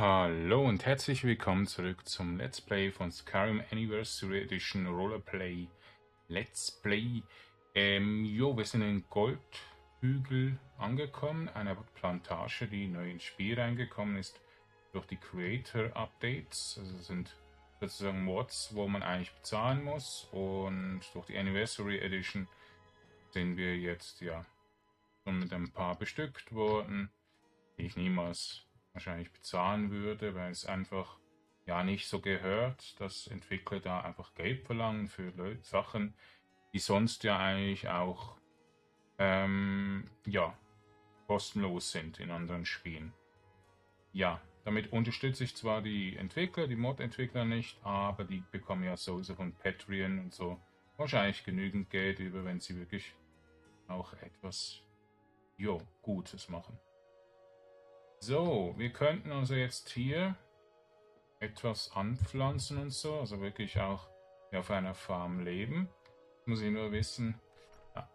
Hallo und herzlich willkommen zurück zum Let's Play von Skyrim Anniversary Edition Rollerplay Let's Play. Wir sind in Goldhügel angekommen, einer Plantage, die neu ins Spiel reingekommen ist durch die Creator Updates. Also das sind sozusagen Mods, wo man eigentlich bezahlen muss, und durch die Anniversary Edition sind wir jetzt ja schon mit ein paar bestückt worden, die ich niemals wahrscheinlich bezahlen würde, weil es einfach ja nicht so gehört, dass Entwickler da einfach Geld verlangen für Sachen, die sonst ja eigentlich auch ja kostenlos sind in anderen Spielen. Ja, damit unterstütze ich zwar die Entwickler, die Mod-Entwickler nicht, aber die bekommen ja sowieso von Patreon und so wahrscheinlich genügend Geld über, wenn sie wirklich auch etwas Gutes machen. So, wir könnten also jetzt hier etwas anpflanzen und so, also wirklich auch auf einer Farm leben. Muss ich nur wissen, ja,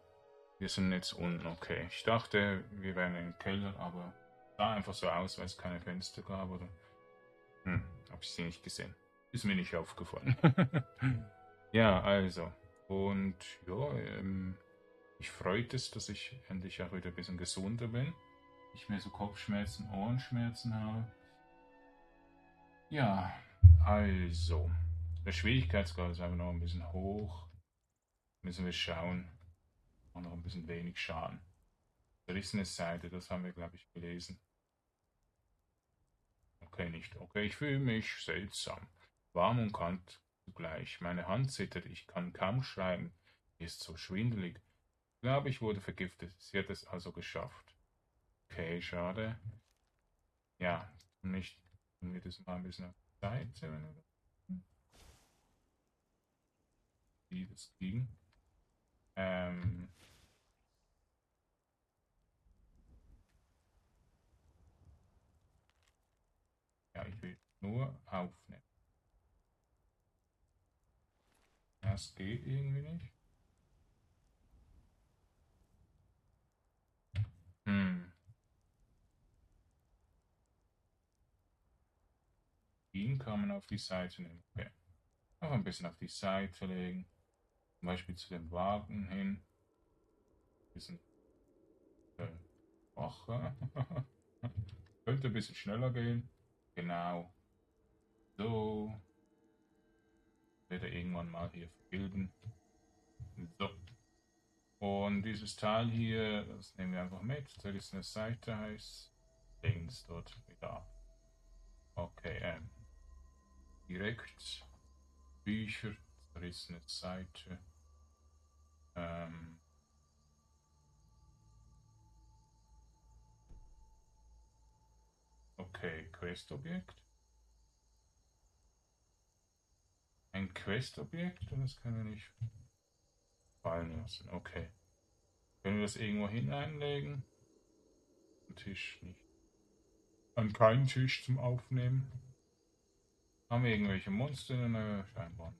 wir sind jetzt unten, okay. Ich dachte, wir wären im Keller, aber sah einfach so aus, weil es keine Fenster gab, oder? Habe ich sie nicht gesehen. Ist mir nicht aufgefallen. Ja, also, und ja, mich freut es, dass ich endlich auch wieder ein bisschen gesunder bin. Nicht mehr so Kopfschmerzen, Ohrenschmerzen habe. Ja, also. Der Schwierigkeitsgrad ist einfach noch ein bisschen hoch. Müssen wir schauen. Und noch ein bisschen wenig Schaden. Zerrissene Seite, das haben wir, glaube ich, gelesen. Okay, nicht. Okay, ich fühle mich seltsam. Warm und kalt zugleich. Meine Hand zittert, ich kann kaum schreiben. Ist so schwindelig. Ich glaube, ich wurde vergiftet. Sie hat es also geschafft. Okay, schade. Ja, nicht. Tun wir das mal ein bisschen auf die Seite, wenn wir das kriegen. Ja, ich will nur aufnehmen. Das geht irgendwie nicht. Ihn kann man auf die Seite nehmen. Okay. Noch ein bisschen auf die Seite legen. Zum Beispiel zu dem Wagen hin. Ein bisschen. Könnte ein bisschen schneller gehen. Genau. So. Wird er irgendwann mal hier verbilden. So. Und dieses Teil hier, das nehmen wir einfach mit. Da ist eine Seite, heißt. Legen es dort wieder ab. Okay, direkt Bücher, zerrissene Seite. Okay, Questobjekt. Ein Questobjekt, das können wir nicht fallen lassen. Okay. Können wir das irgendwo hineinlegen? Am Tisch nicht. An keinen Tisch zum Aufnehmen. Haben wir irgendwelche Monster in der Scheinwand?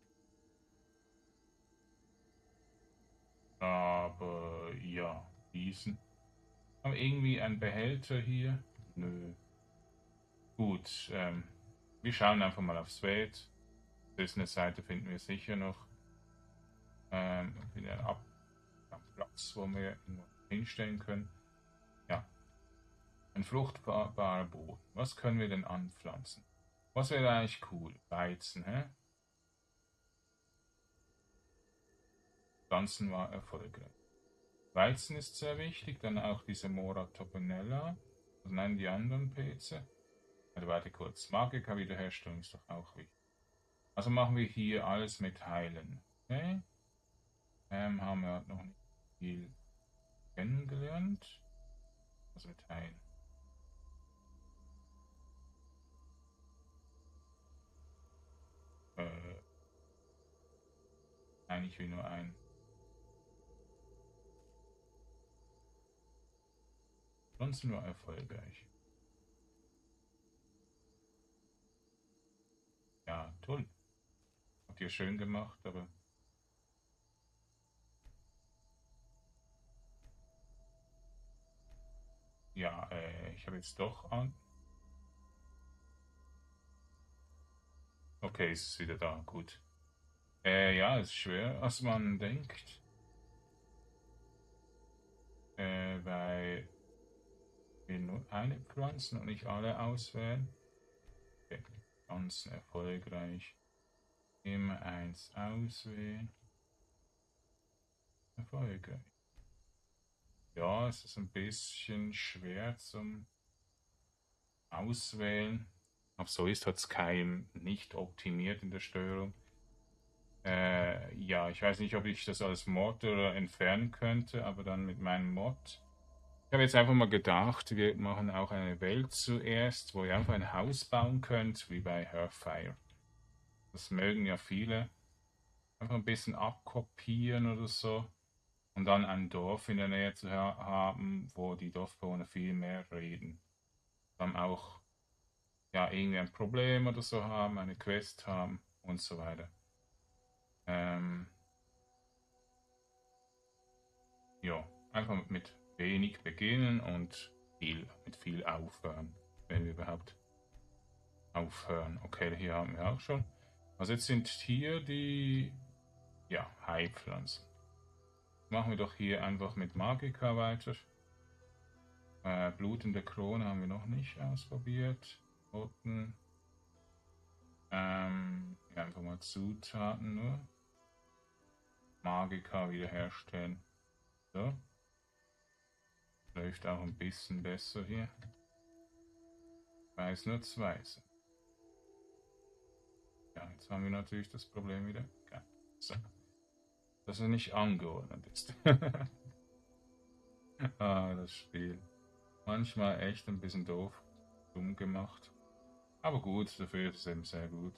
Aber ja, diesen. Haben wir irgendwie einen Behälter hier? Nö. Gut, wir schauen einfach mal aufs Welt. Das ist eine Seite, finden wir sicher noch. Wieder einen Platz, wo wir hinstellen können. Ja. Ein fruchtbarer Boden. Was können wir denn anpflanzen? Was wäre eigentlich cool? Weizen, hä? Pflanzen war erfolgreich. Weizen ist sehr wichtig, dann auch diese Mara Tapinella. Also nein, die anderen Pilze. Also warte kurz. Magica Wiederherstellung ist doch auch wichtig. Also machen wir hier alles mit Heilen. Okay? Haben wir noch nicht viel kennengelernt. Also mit Heilen. Nein, ich will nur ein. Sonst nur erfolgreich. Ja, toll. Habt ihr schön gemacht, aber. Ja, ich habe jetzt doch an. Okay, ist es wieder da, gut. Ja, ist schwer, als man denkt. Weil wir nur eine Pflanzen und nicht alle auswählen. Okay, Pflanzen erfolgreich. Immer eins auswählen. Erfolgreich. Ja, es ist ein bisschen schwer zum Auswählen. Auch so ist halt Skyrim nicht optimiert in der Steuerung. Ja, ich weiß nicht, ob ich das als Mod oder entfernen könnte, aber dann mit meinem Mod. Ich habe jetzt einfach mal gedacht, wir machen auch eine Welt zuerst, wo ihr einfach ein Haus bauen könnt, wie bei Hearthfire. Das mögen ja viele. Einfach ein bisschen abkopieren oder so. Und dann ein Dorf in der Nähe zu haben, wo die Dorfbewohner viel mehr reden. Dann auch ja, irgendwie ein Problem oder so haben, eine Quest haben und so weiter. Ja, einfach mit wenig beginnen und mit viel aufhören, wenn wir überhaupt aufhören. Okay, hier haben wir auch schon. Also jetzt sind hier die ja, Heilpflanzen. Machen wir doch hier einfach mit Magika weiter. Blutende Krone haben wir noch nicht ausprobiert. Roten. Einfach mal Zutaten nur. Magika wiederherstellen. So. Läuft auch ein bisschen besser hier. Weiß nur zwei. Ja, jetzt haben wir natürlich das Problem wieder. Okay. So. Dass er nicht angeordnet ist. Ah, das Spiel. Manchmal echt ein bisschen doof, dumm gemacht. Aber gut, dafür ist es eben sehr gut.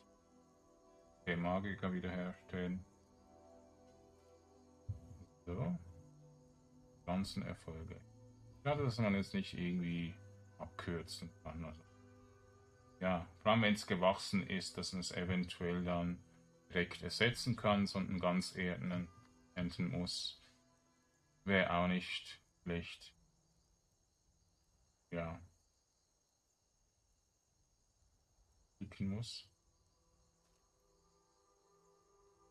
Okay, Magica wiederherstellen. So. Ganzen Erfolge. Schade, dass man jetzt nicht irgendwie abkürzen kann. Also, ja, vor allem wenn es gewachsen ist, dass man es eventuell dann direkt ersetzen kann, sondern ganz ernten muss. Wäre auch nicht schlecht. Ja. Klicken muss.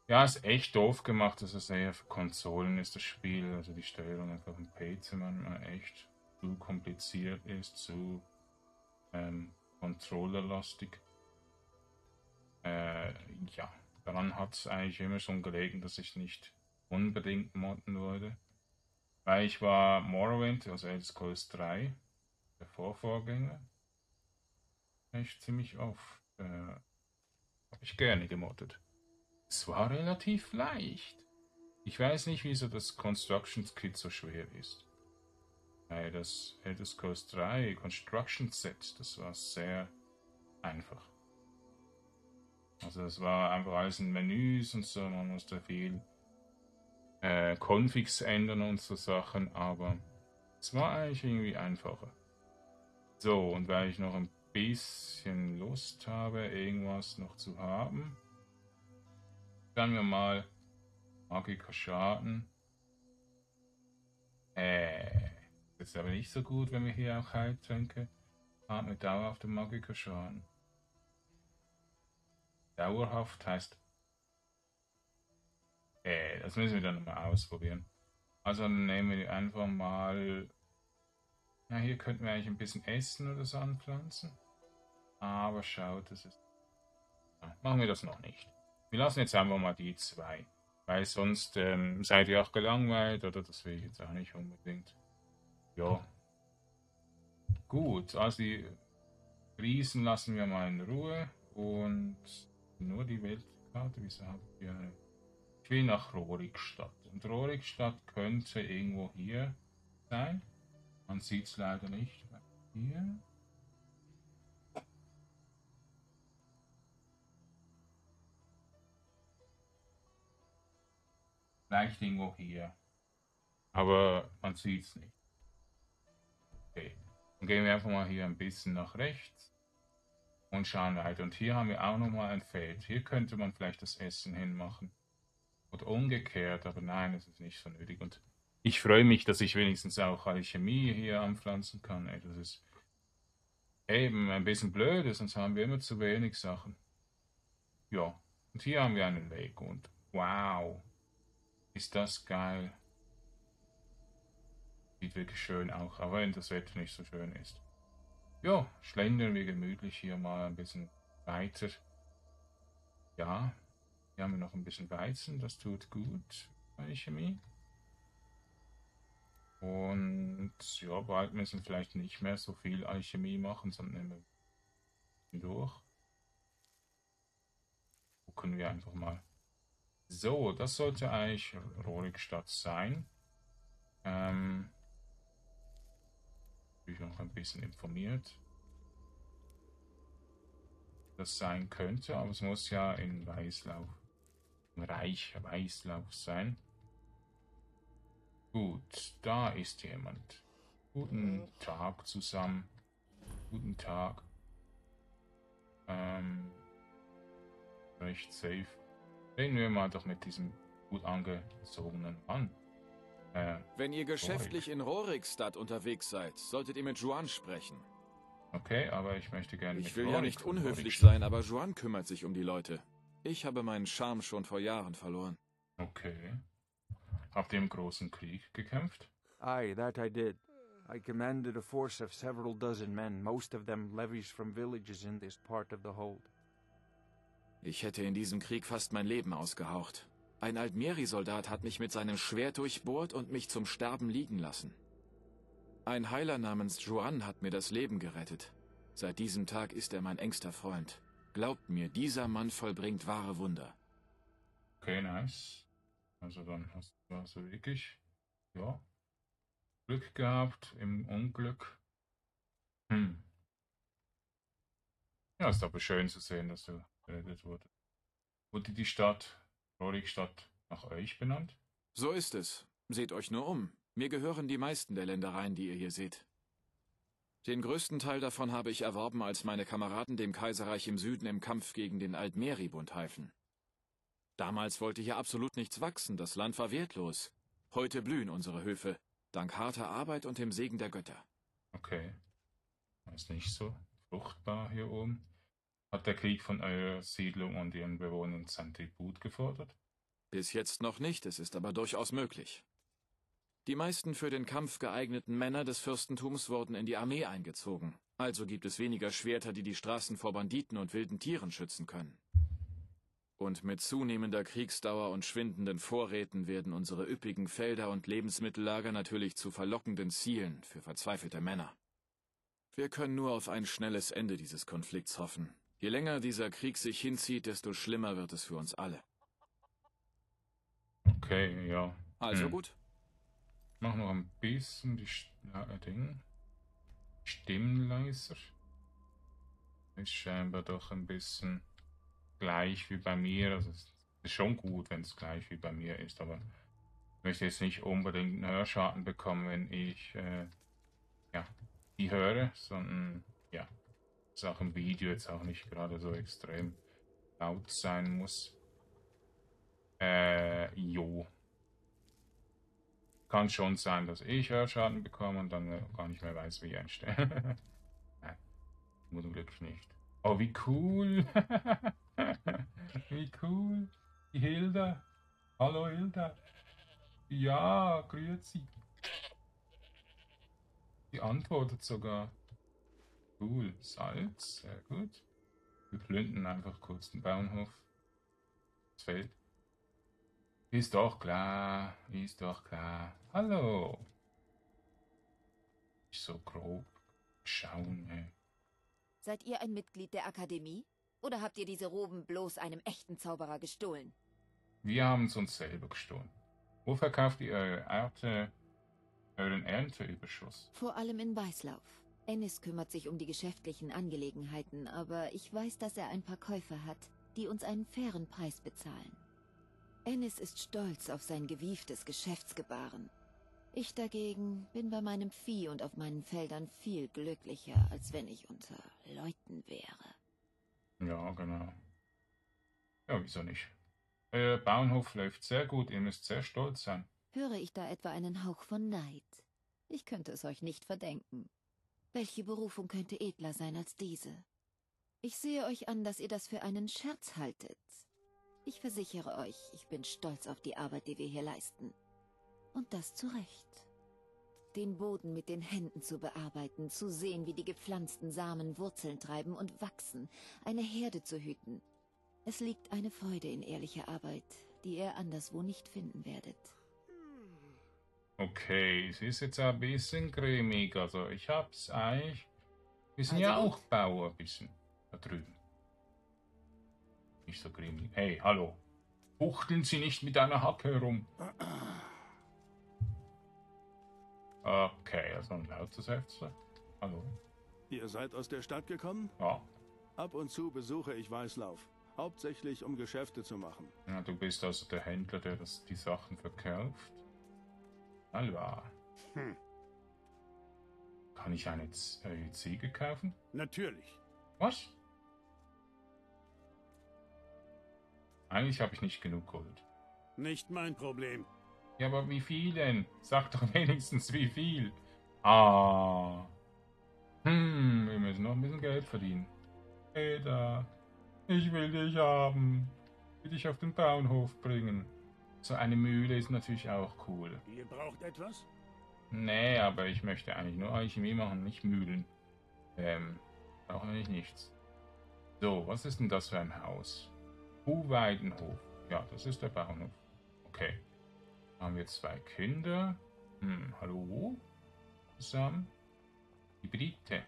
Ja, ist echt doof gemacht, dass es eher für Konsolen ist, das Spiel. Also die Steuerung einfach im PC manchmal echt zu kompliziert ist, zu controllerlastig. Ja. Daran hat es eigentlich immer schon gelegen, dass ich nicht unbedingt modden wollte. Weil ich war Morrowind, also Elder Scrolls 3, der Vorvorgänger, echt ziemlich oft. Habe ich gerne gemoddet. Es war relativ leicht. Ich weiß nicht, wieso das Construction Kit so schwer ist. Weil das Elder Scrolls 3 Construction Set, das war sehr einfach. Also das war einfach alles in Menüs und so, man musste viel Configs ändern und so Sachen, aber es war eigentlich irgendwie einfacher. So, und weil ich noch ein bisschen Lust habe, irgendwas noch zu haben, dann wir mal Magikoschaden. Das ist aber nicht so gut, wenn wir hier auch Heiltränke haben mit dauerhaftem Magikoschaden. Dauerhaft heißt, das müssen wir dann mal ausprobieren. Also dann nehmen wir einfach mal, na hier könnten wir eigentlich ein bisschen Essen oder so anpflanzen. Aber schaut, das ist, ja, machen wir das noch nicht. Wir lassen jetzt einfach mal die zwei, weil sonst seid ihr auch gelangweilt oder das will ich jetzt auch nicht unbedingt. Ja, gut, also die Riesen lassen wir mal in Ruhe und nur die Weltkarte, wieso habt ihr eine? Ich will nach Rorikstadt. Und Rorikstadt könnte irgendwo hier sein. Man sieht es leider nicht. Hier. Vielleicht irgendwo hier. Aber man sieht es nicht. Okay. Dann gehen wir einfach mal hier ein bisschen nach rechts. Und schauen weiter. Und hier haben wir auch nochmal ein Feld. Hier könnte man vielleicht das Essen hinmachen. Oder umgekehrt, aber nein, das ist nicht so nötig. Und ich freue mich, dass ich wenigstens auch Alchemie hier anpflanzen kann. Ey, das ist eben ein bisschen blöd, sonst haben wir immer zu wenig Sachen. Ja, und hier haben wir einen Lake und wow, ist das geil. Sieht wirklich schön auch, aber wenn das Wetter nicht so schön ist. Ja, schlendern wir gemütlich hier mal ein bisschen weiter. Ja, hier haben wir noch ein bisschen Weizen, das tut gut, meine Chemie. Und ja, bald müssen wir vielleicht nicht mehr so viel Alchemie machen, sondern nehmen wir durch. Gucken wir einfach mal. So, das sollte eigentlich Rorikstadt sein. Ich bin noch ein bisschen informiert, das sein könnte, aber es muss ja in Weißlauf, im Reich Weißlauf sein. Gut, da ist jemand. Guten Tag zusammen. Guten Tag. Recht safe. Reden wir mal doch mit diesem gut angezogenen Mann. Wenn ihr geschäftlich in Rorikstadt unterwegs seid, solltet ihr mit Juan sprechen. Okay, aber ich möchte gerne mit Rorik. Ich will ja nicht unhöflich sein, aber Juan kümmert sich um die Leute. Ich habe meinen Charme schon vor Jahren verloren. Okay. Habt ihr im großen Krieg gekämpft? Aye, that I did. I commanded a force of several dozen men, most of them levies from villages in this part of the hold. Ich hätte in diesem Krieg fast mein Leben ausgehaucht. Ein Altmeri-Soldat hat mich mit seinem Schwert durchbohrt und mich zum Sterben liegen lassen. Ein Heiler namens Juan hat mir das Leben gerettet. Seit diesem Tag ist er mein engster Freund. Glaubt mir, dieser Mann vollbringt wahre Wunder. Okay, nice. Also dann hast du also wirklich, ja, Glück gehabt im Unglück. Ja, ist aber schön zu sehen, dass du gerettet wurdest. Wurde die Stadt Rorikstadt nach euch benannt? So ist es. Seht euch nur um. Mir gehören die meisten der Ländereien, die ihr hier seht. Den größten Teil davon habe ich erworben, als meine Kameraden dem Kaiserreich im Süden im Kampf gegen den Altmeri-Bund halfen. Damals wollte hier absolut nichts wachsen, das Land war wertlos. Heute blühen unsere Höfe, dank harter Arbeit und dem Segen der Götter. Okay. Ist nicht so fruchtbar hier oben. Hat der Krieg von eurer Siedlung und ihren Bewohnern sein Tribut gefordert? Bis jetzt noch nicht, es ist aber durchaus möglich. Die meisten für den Kampf geeigneten Männer des Fürstentums wurden in die Armee eingezogen. Also gibt es weniger Schwerter, die die Straßen vor Banditen und wilden Tieren schützen können. Und mit zunehmender Kriegsdauer und schwindenden Vorräten werden unsere üppigen Felder und Lebensmittellager natürlich zu verlockenden Zielen für verzweifelte Männer. Wir können nur auf ein schnelles Ende dieses Konflikts hoffen. Je länger dieser Krieg sich hinzieht, desto schlimmer wird es für uns alle. Okay, ja. Also gut. Mach noch ein bisschen die Stimmen leiser. Ist scheinbar doch ein bisschen gleich wie bei mir. Also es ist schon gut, wenn es gleich wie bei mir ist, aber ich möchte jetzt nicht unbedingt einen Hörschaden bekommen, wenn ich ja, die höre, sondern ja. Auch im Video jetzt auch nicht gerade so extrem laut sein muss. Jo. Kann schon sein, dass ich Hörschaden bekomme und dann gar nicht mehr weiß, wie ich einstelle. Nein, zum Glück nicht. Oh, wie cool! Wie cool! Die Hilda! Hallo Hilda! Ja, grüezi! Die antwortet sogar. Cool, Salz, sehr gut. Wir plündern einfach kurz den Bauernhof. Das Feld. Ist doch klar, ist doch klar. Hallo. Nicht so grob schauen, ey. Seid ihr ein Mitglied der Akademie? Oder habt ihr diese Roben bloß einem echten Zauberer gestohlen? Wir haben es uns selber gestohlen. Wo verkauft ihr euren Ernteüberschuss? Vor allem in Weißlauf. Ennis kümmert sich um die geschäftlichen Angelegenheiten, aber ich weiß, dass er ein paar Käufer hat, die uns einen fairen Preis bezahlen. Ennis ist stolz auf sein gewieftes Geschäftsgebaren. Ich dagegen bin bei meinem Vieh und auf meinen Feldern viel glücklicher, als wenn ich unter Leuten wäre. Ja, genau. Ja, wieso nicht? Euer Bauernhof läuft sehr gut, ihr müsst sehr stolz sein. Höre ich da etwa einen Hauch von Neid? Ich könnte es euch nicht verdenken. Welche Berufung könnte edler sein als diese? Ich sehe euch an, dass ihr das für einen Scherz haltet. Ich versichere euch, ich bin stolz auf die Arbeit, die wir hier leisten. Und das zu Recht. Den Boden mit den Händen zu bearbeiten, zu sehen, wie die gepflanzten Samen Wurzeln treiben und wachsen, eine Herde zu hüten. Es liegt eine Freude in ehrlicher Arbeit, die ihr anderswo nicht finden werdet. Okay, es ist jetzt ein bisschen cremig, also ich hab's eigentlich. Wir sind also ja auch Bauer ein bisschen da drüben. Nicht so cremig. Hey, hallo. Buchteln Sie nicht mit einer Hacke herum. Okay, also ein lautes Heftzler. Hallo. Ihr seid aus der Stadt gekommen? Ja. Ab und zu besuche ich Weißlauf. Hauptsächlich, um Geschäfte zu machen. Ja, du bist also der Händler, der die Sachen verkauft. Alba. Hm. Kann ich eine Ziege kaufen? Natürlich. Was? Eigentlich habe ich nicht genug Gold. Nicht mein Problem. Ja, aber wie viel denn? Sag doch wenigstens wie viel. Ah. Hm, wir müssen noch ein bisschen Geld verdienen. Hey da. Ich will dich haben. Will dich auf den Bauernhof bringen. So eine Mühle ist natürlich auch cool. Ihr braucht etwas? Nee, aber ich möchte eigentlich nur Alchemie machen, nicht Mühlen. Brauche ich nichts. So, was ist denn das für ein Haus? Uweidenhof. Ja, das ist der Bauernhof. Okay. Haben wir zwei Kinder. Hm, hallo? Zusammen. Hybride.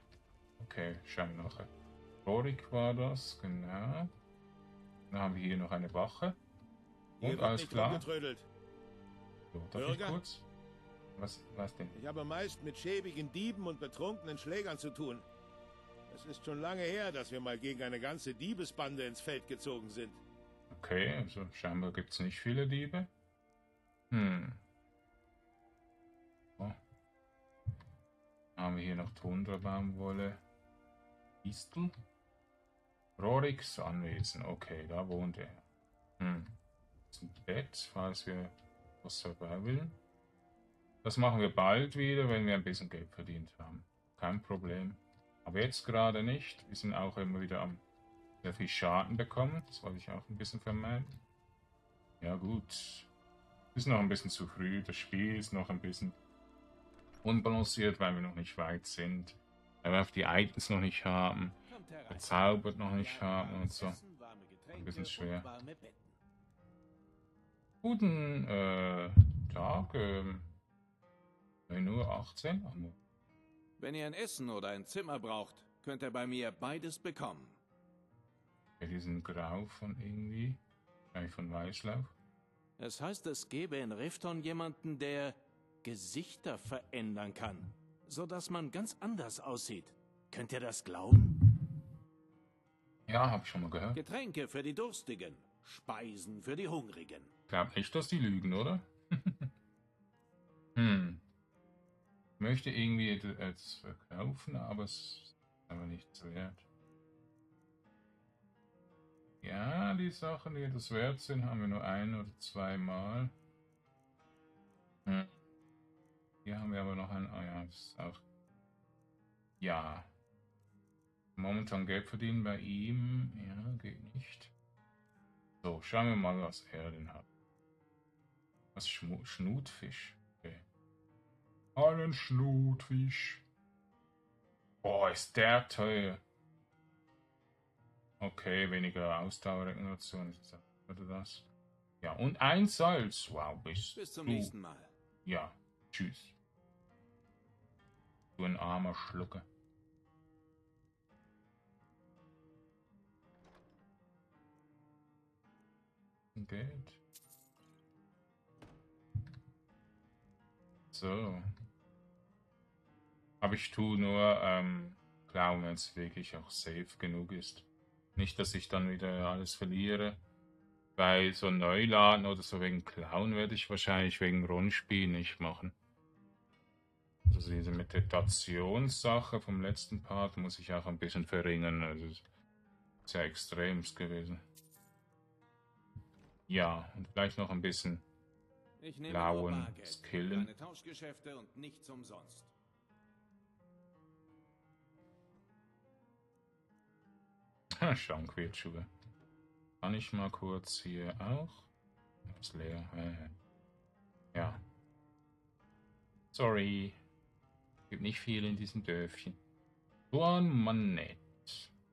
Okay, schauen wir nachher. Rorik war das, genau. Dann haben wir hier noch eine Wache. Und alles klar. So, darf ich kurz? Was denn? Ich habe meist mit schäbigen Dieben und betrunkenen Schlägern zu tun. Es ist schon lange her, dass wir mal gegen eine ganze Diebesbande ins Feld gezogen sind. Okay, also scheinbar gibt es nicht viele Diebe. Hm. Oh. Haben wir hier noch Tundrabaumwolle. Distel? Rorix' Anwesen. Okay, da wohnt er. Hm. Das ist ein Bett, falls wir was dabei wollen. Das machen wir bald wieder, wenn wir ein bisschen Geld verdient haben. Kein Problem. Aber jetzt gerade nicht. Wir sind auch immer wieder am sehr viel Schaden bekommen. Das wollte ich auch ein bisschen vermeiden. Ja gut. Ist noch ein bisschen zu früh. Das Spiel ist noch ein bisschen unbalanciert, weil wir noch nicht weit sind. Weil wir auf die Items noch nicht haben. Verzaubert noch nicht haben und so. Ein bisschen schwer. Guten Tag. 9:18 Uhr. Wenn ihr ein Essen oder ein Zimmer braucht, könnt ihr bei mir beides bekommen. Ja, die sind grau von irgendwie. Vielleicht von Weißlauf. Das heißt, es gäbe in Rifton jemanden, der Gesichter verändern kann, sodass man ganz anders aussieht. Könnt ihr das glauben? Ja, hab ich schon mal gehört. Getränke für die Durstigen, Speisen für die Hungrigen. Ich glaube nicht, dass die lügen, oder? Hm. Ich möchte irgendwie etwas verkaufen, aber es ist aber nichts wert. Ja, die Sachen, die etwas wert sind, haben wir nur ein- oder zweimal. Hm. Hier haben wir aber noch ein... Oh ja, das ist auch... Ja. Momentan Geld verdienen bei ihm. Ja, geht nicht. So, schauen wir mal, was er denn hat. Was? Schnutfisch. Einen Schnutfisch. Boah, ist der teuer. Okay, weniger Ausdauerregeneration ist das. Oder das? Ja, und ein Salz. Wow, bis zum nächsten Mal. Ja, tschüss. Du ein armer Schlucker. Geld. So. Aber ich tue nur klauen, wenn es wirklich auch safe genug ist. Nicht, dass ich dann wieder alles verliere. Bei so Neuladen oder so wegen Klauen werde ich wahrscheinlich wegen Rundspiel nicht machen. Also diese Meditationssache vom letzten Part muss ich auch ein bisschen verringern. Also das ist ja extrem gewesen. Ja, und vielleicht noch ein bisschen blauen Skillen. Schaumquetschube. Kann ich mal kurz hier auch? Ist leer. Ja. Sorry. Gibt nicht viel in diesem Dörfchen. Juan, Mann, ne.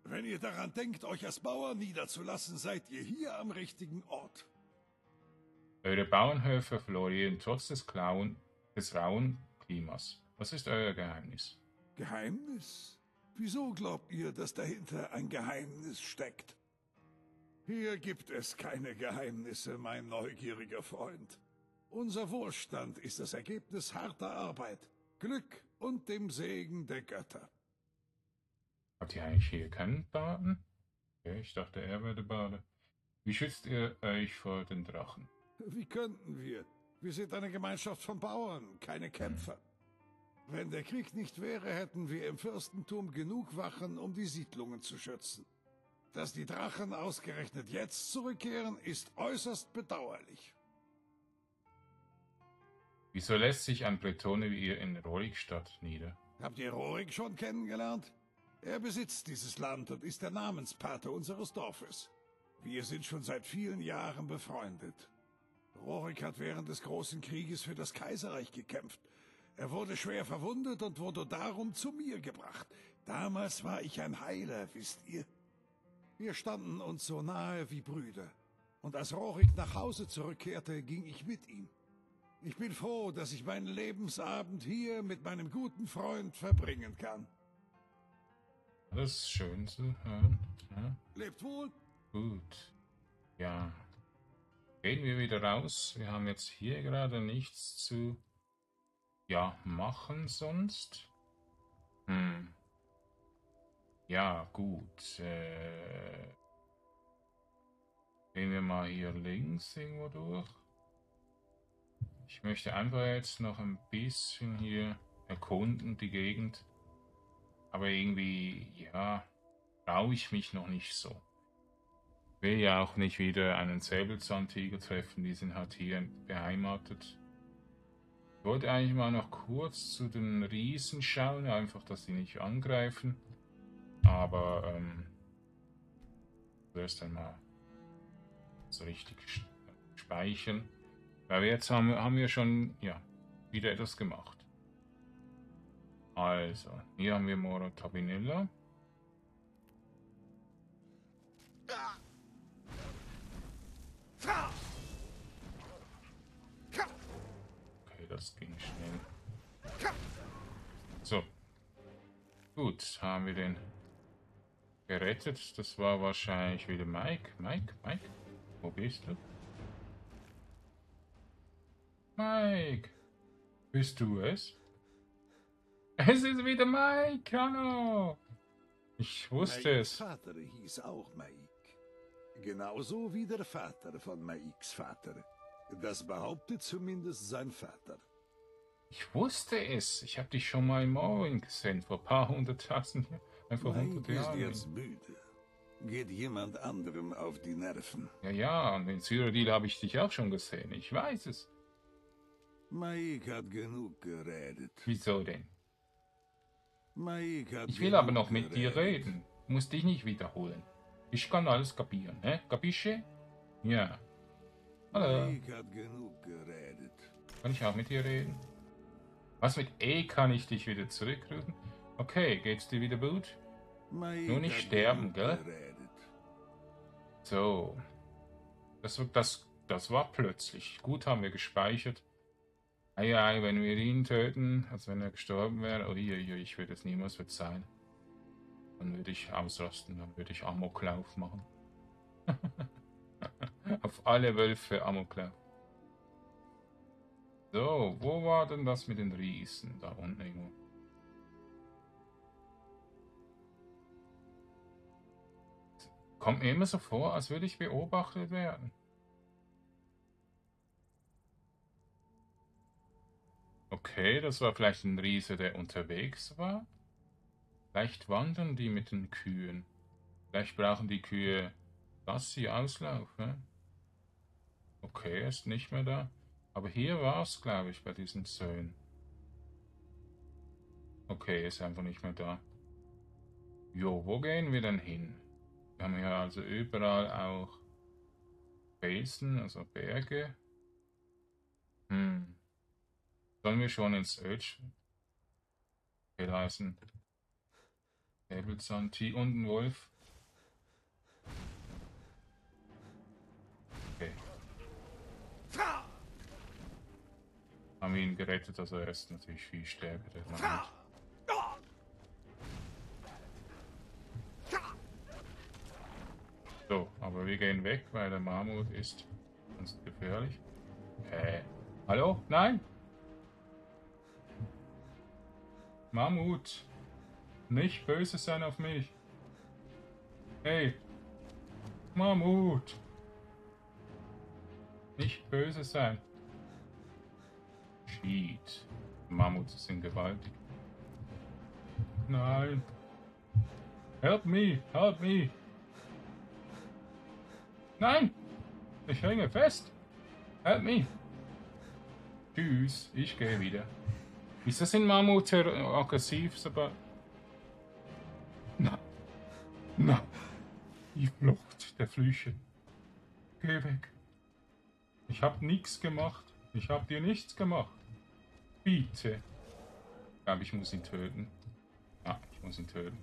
Wenn ihr daran denkt, euch als Bauern niederzulassen, seid ihr hier am richtigen Ort. Eure Bauernhöfe florieren trotz des rauen Klimas. Was ist euer Geheimnis? Geheimnis? Wieso glaubt ihr, dass dahinter ein Geheimnis steckt? Hier gibt es keine Geheimnisse, mein neugieriger Freund. Unser Wohlstand ist das Ergebnis harter Arbeit, Glück und dem Segen der Götter. Habt ihr eigentlich hier keinen Baden? Okay, ich dachte, er würde baden. Wie schützt ihr euch vor den Drachen? Wie könnten wir? Wir sind eine Gemeinschaft von Bauern, keine Kämpfer. Wenn der Krieg nicht wäre, hätten wir im Fürstentum genug Wachen, um die Siedlungen zu schützen. Dass die Drachen ausgerechnet jetzt zurückkehren, ist äußerst bedauerlich. Wieso lässt sich ein Bretone wie ihr in Rorikstadt nieder? Habt ihr Rorik schon kennengelernt? Er besitzt dieses Land und ist der Namenspate unseres Dorfes. Wir sind schon seit vielen Jahren befreundet. Rorik hat während des Großen Krieges für das Kaiserreich gekämpft. Er wurde schwer verwundet und wurde darum zu mir gebracht. Damals war ich ein Heiler, wisst ihr? Wir standen uns so nahe wie Brüder. Und als Rorik nach Hause zurückkehrte, ging ich mit ihm. Ich bin froh, dass ich meinen Lebensabend hier mit meinem guten Freund verbringen kann. Das ist schön zu hören. Ja. Lebt wohl. Gut. Ja. Gehen wir wieder raus. Wir haben jetzt hier gerade nichts zu machen sonst. Ja, gut. Gehen wir mal hier links irgendwo durch. Ich möchte einfach jetzt noch ein bisschen hier erkunden, die Gegend. Aber irgendwie, ja, traue ich mich noch nicht so. Will ja auch nicht wieder einen Säbelzahntiger treffen, die sind halt hier beheimatet. Ich wollte eigentlich mal noch kurz zu den Riesen schauen, einfach, dass sie nicht angreifen. Aber, zuerst einmal so richtig speichern. Weil wir jetzt haben wir schon, wieder etwas gemacht. Also, hier haben wir Mara Tapinella. Okay, das ging schnell. So. Gut, haben wir den gerettet. Das war wahrscheinlich wieder Mike. Mike, wo bist du? Mike, bist du es? Es ist wieder Mike, hallo! Ich wusste es. Mikes Vater hieß auch Mike. Genauso wie der Vater von Mikes Vater. Das behauptet zumindest sein Vater. Ich wusste es. Ich habe dich schon mal im Morrowind gesehen, vor ein paar hunderttausend Jahren. Mike ist jetzt müde. Geht jemand anderem auf die Nerven. Ja, und in Cyrodiil habe ich dich auch schon gesehen. Ich weiß es. Mike hat genug geredet. Wieso denn? Ich will aber noch mit dir reden. Muss dich nicht wiederholen. Ich kann alles kapieren, ne? Kapische? Ja. Hallo. Kann ich auch mit dir reden? Was mit E kann ich dich wieder zurückrufen? Okay, geht's dir wieder gut? Nur nicht sterben, gell? So. Das war plötzlich. Gut, haben wir gespeichert. Ei, wenn wir ihn töten, als wenn er gestorben wäre, ich würde es niemals verzeihen. Dann würde ich ausrasten, dann würde ich Amoklauf machen. Auf alle Wölfe Amoklauf. So, wo war denn das mit den Riesen? Da unten irgendwo. Kommt mir immer so vor, als würde ich beobachtet werden. Okay, das war vielleicht ein Riese, der unterwegs war. Vielleicht wandern die mit den Kühen. Vielleicht brauchen die Kühe, dass sie auslaufen. Okay, er ist nicht mehr da. Aber hier war es, glaube ich, bei diesen Söhnen. Okay, er ist einfach nicht mehr da. Jo, wo gehen wir denn hin? Wir haben ja also überall auch Felsen, also Berge. Sollen wir schon ins Öl heißen? Säbelzahn, T und ein Wolf. Okay. Haben wir ihn gerettet, also er ist natürlich viel stärker. Der Mann. So, aber wir gehen weg, weil der Mammut ist ganz gefährlich. Hallo? Nein! Mammut! Nicht böse sein auf mich! Hey! Mammut! Nicht böse sein! Cheat! Mammuts sind gewaltig. Nein! Help me! Help me! Nein! Ich hänge fest! Help me! Tschüss, ich gehe wieder. Ist das in Mammut aggressiv, aber... Na. Na. Die Flucht der Flüche. Geh weg. Ich hab nichts gemacht. Ich hab dir nichts gemacht. Bitte. Ich glaube, ich muss ihn töten. Ah, ich muss ihn töten.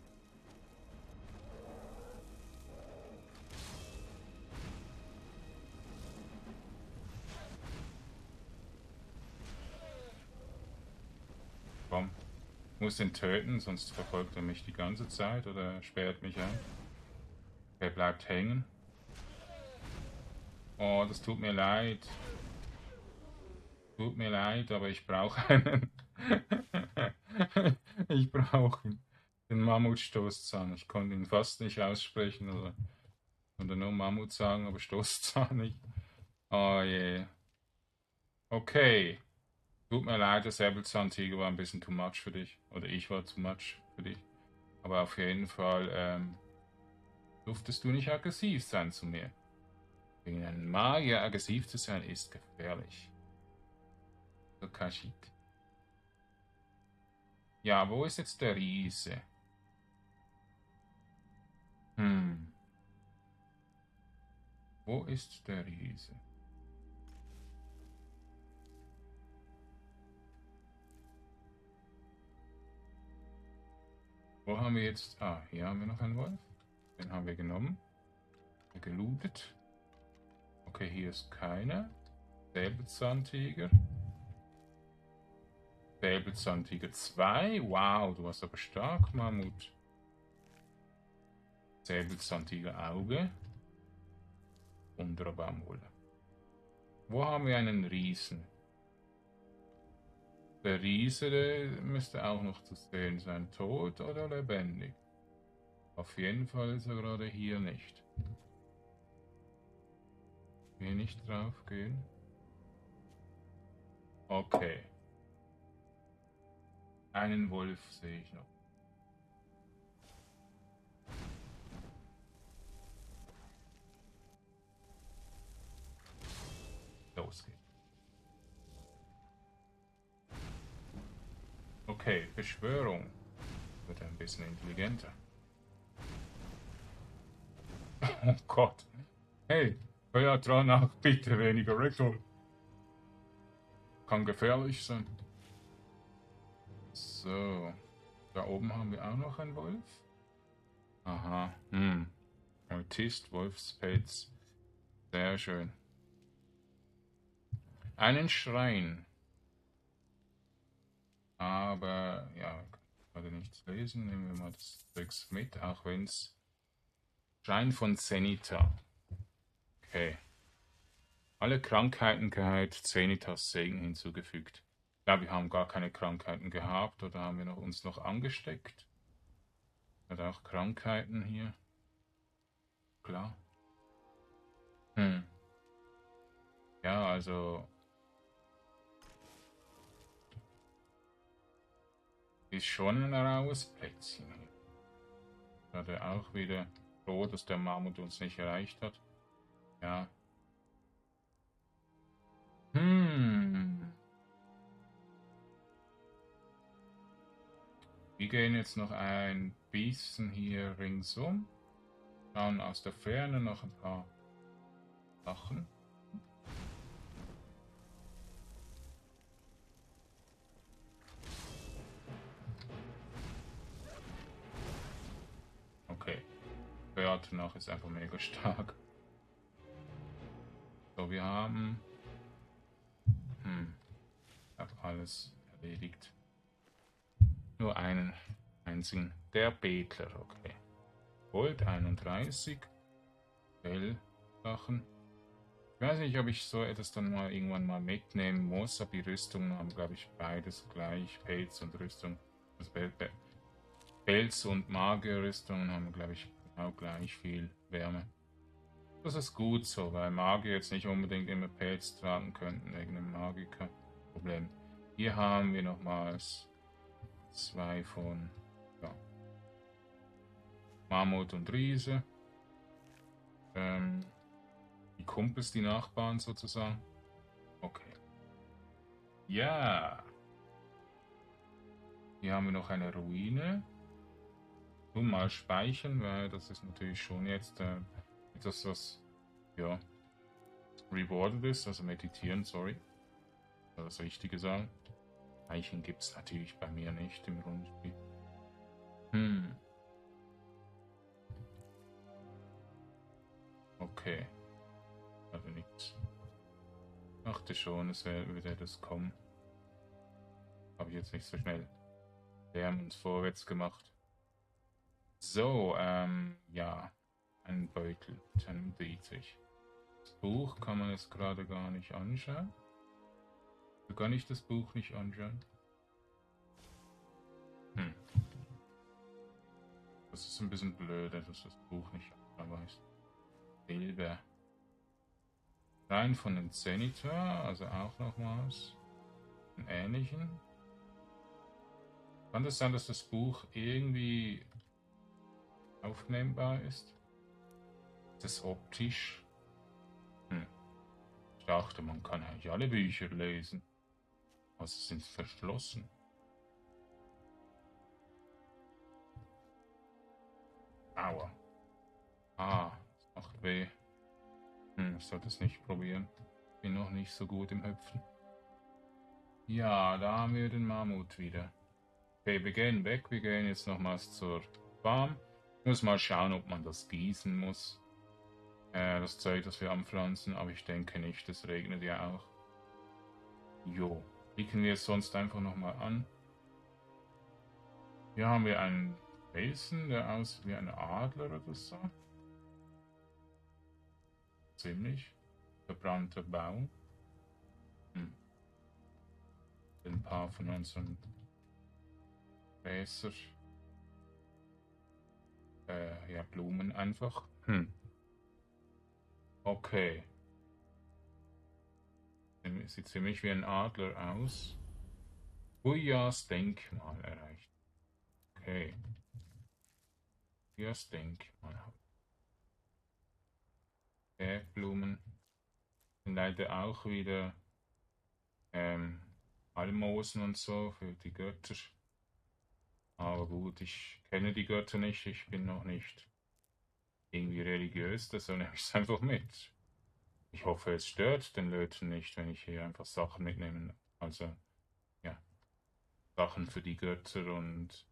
Ich muss ihn töten, sonst verfolgt er mich die ganze Zeit oder sperrt mich ein. Er bleibt hängen. Oh, das tut mir leid. Tut mir leid, aber ich brauche einen. Ich brauche ihn. Den Mammutstoßzahn. Ich konnte ihn fast nicht aussprechen. Oder also nur Mammut sagen, aber Stoßzahn nicht. Oh je. Yeah. Okay. Tut mir leid, der Säbelzahntiger war ein bisschen too much für dich. Oder ich war too much für dich. Aber auf jeden Fall durftest du nicht aggressiv sein zu mir. Wegen einem Magier aggressiv zu sein ist gefährlich. So Kashit. Ja, wo ist jetzt der Riese? Wo ist der Riese? Wo haben wir jetzt... Ah, hier haben wir noch einen Wolf. Den haben wir genommen. Gelootet. Okay, hier ist keiner. Säbelzahntiger. Säbelzahntiger 2. Wow, du warst aber stark, Mammut. Säbelzahntiger Auge. Tundrabaumwolle. Wo haben wir einen Riesen? Der Riese, der müsste auch noch zu sehen sein. Tot oder lebendig? Auf jeden Fall ist er gerade hier nicht. Hier nicht drauf gehen. Okay. Einen Wolf sehe ich noch. Los geht's. Okay, Beschwörung. Wird ein bisschen intelligenter. Oh Gott. Hey, hör dran nach, bitte weniger Rettung. Kann gefährlich sein. So. Da oben haben wir auch noch einen Wolf. Aha. Autist, Wolfspelz. Sehr schön. Einen Schrein. Aber ja, kann ich nichts lesen. Nehmen wir mal das Zeugs mit, auch wenn es Schein von Zenita. Okay. Alle Krankheiten geheilt, Zenitas Segen hinzugefügt. Ja, wir haben gar keine Krankheiten gehabt oder haben wir noch, uns noch angesteckt? Hat auch Krankheiten hier. Klar. Ja, also. Ist schon ein raues Plätzchen hier. Ich hatte auch wieder froh, dass der Mammut uns nicht erreicht hat. Ja. Wir gehen jetzt noch ein bisschen hier ringsum. Schauen aus der Ferne noch ein paar Sachen. Okay. Hört noch ist einfach mega stark. So, wir haben... Ich habe alles erledigt. Nur einen einzigen. Der Betler, okay. Gold 31. Sachen. Ich weiß nicht, ob ich so etwas dann mal irgendwann mal mitnehmen muss. Aber die Rüstungen haben, glaube ich, beides gleich. Pelz und Rüstung. Also Pelz und Magierrüstungen haben, glaube ich, genau gleich viel Wärme. Das ist gut so, weil Magier jetzt nicht unbedingt immer Pelz tragen könnten, wegen dem Magika-Problem. Hier haben wir nochmals zwei von Mammut und Riese. Die Kumpels, die Nachbarn sozusagen. Okay. Ja. Hier haben wir noch eine Ruine. Nun mal speichern, weil das ist natürlich schon jetzt... etwas, was ja rewarded ist, also meditieren, sorry. Das Richtige sagen. Speichern gibt es natürlich bei mir nicht im Rundspiel. Okay. Also nichts. Dachte schon, es würde etwas kommen. Habe ich jetzt nicht so schnell. Wir haben uns vorwärts gemacht. So, ja. Ein Beutel mit einem Dietrich. Das Buch kann man jetzt gerade gar nicht anschauen. So kann ich das Buch nicht anschauen. Das ist ein bisschen blöd, dass das Buch nicht anschauen weiß. Silber. Schein von den Zenita, also auch nochmals. Einen ähnlichen. Kann das sein, dass das Buch irgendwie aufnehmbar ist? Das optisch? Ich dachte, man kann eigentlich alle Bücher lesen. Also sind verschlossen. Aua. Das macht weh. Ich sollte es nicht probieren. Bin noch nicht so gut im Hüpfen. Ja, da haben wir den Mammut wieder. Okay, wir gehen weg. Wir gehen jetzt nochmals zur Farm. Ich muss mal schauen, ob man das gießen muss. Das Zeug, das wir anpflanzen, aber ich denke nicht, das regnet ja auch. Jo, klicken wir es sonst einfach nochmal an. Hier haben wir einen Felsen, der aussieht wie ein Adler oder so. Ziemlich. Verbrannter Baum. Ein paar von unseren Gräser. Ja, Blumen einfach. Okay. Sieht ziemlich wie ein Adler aus. Ujas Denkmal erreicht. Okay. Ujas Denkmal. Bergblumen. Sind leider auch wieder Almosen und so für die Götter. Aber gut, ich kenne die Götter nicht. Ich bin noch nicht irgendwie religiös, deshalb nehme ich es einfach mit. Ich hoffe, es stört den Leuten nicht, wenn ich hier einfach Sachen mitnehme. Also, ja, Sachen für die Götter und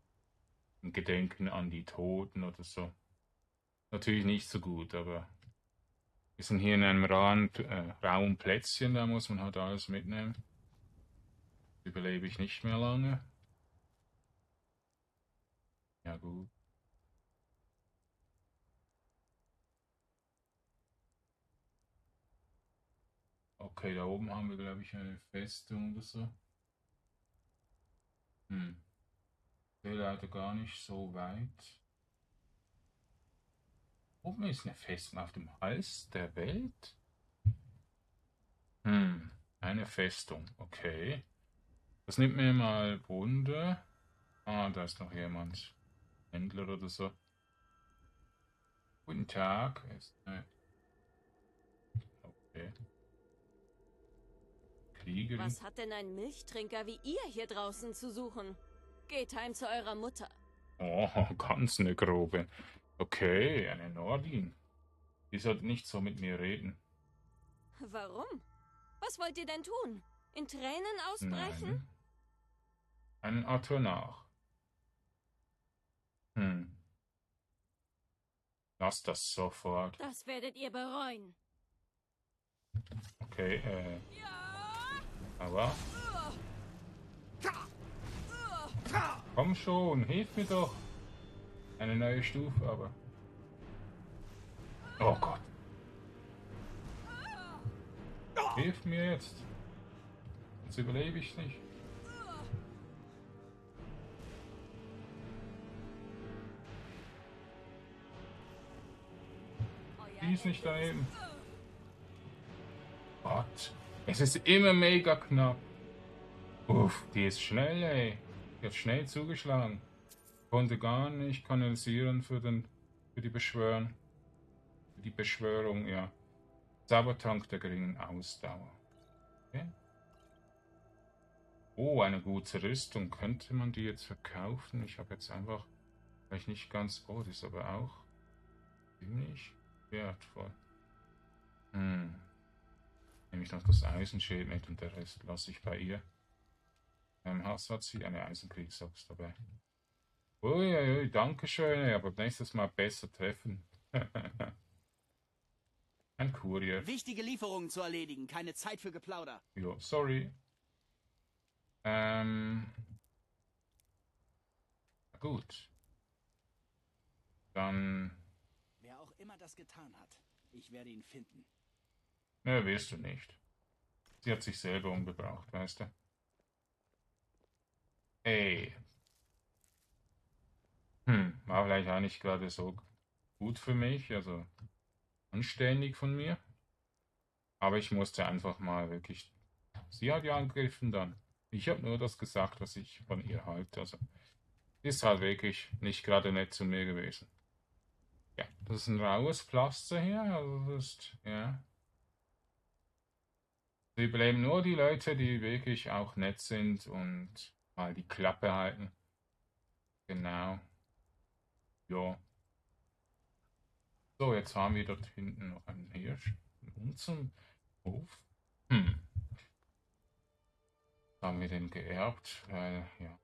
ein Gedenken an die Toten oder so. Natürlich nicht so gut, aber wir sind hier in einem rauen Plätzchen, da muss man halt alles mitnehmen. Das überlebe ich nicht mehr lange. Ja, gut. Okay, da oben haben wir, glaube ich, eine Festung oder so. Ich sehe leider gar nicht so weit. Oben ist eine Festung auf dem Hals der Welt. Eine Festung, okay. Das nimmt mir mal Wunder. Da ist noch jemand. Händler oder so. Guten Tag. Okay. Kriegerin. Was hat denn ein Milchtrinker wie ihr hier draußen zu suchen? Geht heim zu eurer Mutter. Oh, ganz eine grobe. Okay, eine Nordin. Die sollte nicht so mit mir reden. Warum? Was wollt ihr denn tun? In Tränen ausbrechen? Nein. Einen Autor nach. Lass das sofort. Das werdet ihr bereuen. Okay, ja. Aber... Komm schon, hilf mir doch. Eine neue Stufe, aber... Oh Gott. Hilf mir jetzt. Jetzt überlebe ich nicht. Die ist nicht daneben. Gott. Es ist immer mega knapp. Uff, die ist schnell, ey. Die hat schnell zugeschlagen. Konnte gar nicht kanalisieren für die Beschwörung, ja. Zaubertrank der geringen Ausdauer. Okay. Oh, eine gute Rüstung. Könnte man die jetzt verkaufen? Ich habe jetzt einfach vielleicht nicht ganz... Oh, das ist aber auch ziemlich wertvoll. Nehme ich noch das Eisenschild mit und der Rest lasse ich bei ihr. Im Haus hat sie eine Eisenkriegsachs dabei. Uiuiui, danke schön, aber nächstes Mal besser treffen. Ein Kurier. Wichtige Lieferungen zu erledigen, keine Zeit für Geplauder. Jo, sorry. Gut. Dann... Wer auch immer das getan hat, ich werde ihn finden. Nö, wirst du nicht. Sie hat sich selber umgebracht, weißt du. Ey. War vielleicht auch nicht gerade so gut für mich, also... Anständig von mir. Aber ich musste einfach mal wirklich... Sie hat ja angegriffen dann. Ich habe nur das gesagt, was ich von ihr halte. Also ist halt wirklich nicht gerade nett zu mir gewesen. Ja, das ist ein raues Pflaster hier. Also das ist, ja. Sie bleiben nur die Leute, die wirklich auch nett sind und mal die Klappe halten. Genau. Ja. So, jetzt haben wir dort hinten noch einen Hirsch in unserem Hof. Haben wir den geerbt, weil ja,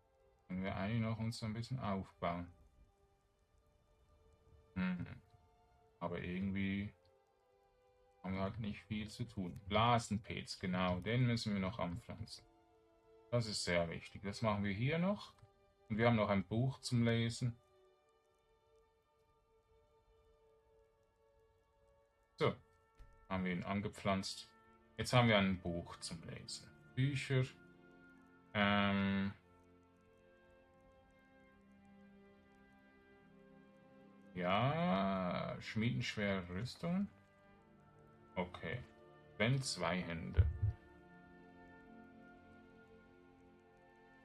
können wir eigentlich noch uns ein bisschen aufbauen. Aber irgendwie haben wir halt nicht viel zu tun. Blasenpilz, genau, den müssen wir noch anpflanzen. Das ist sehr wichtig. Das machen wir hier noch. Und wir haben noch ein Buch zum Lesen. So, haben wir ihn angepflanzt. Jetzt haben wir ein Buch zum Lesen. Bücher. Ja, schmieden schwere Rüstung. Okay. Wenn zwei Hände.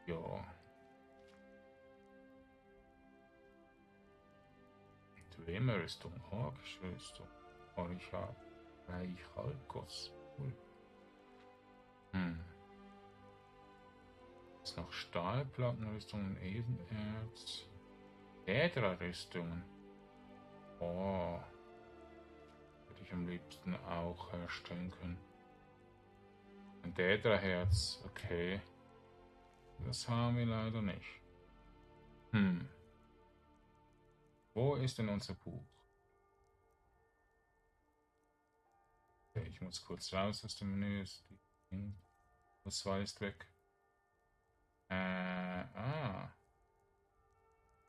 Ja. Bequeme Rüstung, orgische Rüstung. Und ich habe Reichalkos. Ist noch Stahlplattenrüstungen, Esenerz, Dädrarüstungen. Oh. Hätte ich am liebsten auch herstellen können. Ein Dädraherz, okay. Das haben wir leider nicht. Wo ist denn unser Buch? Ich muss kurz raus aus dem Menü. Das war jetzt weg. Wir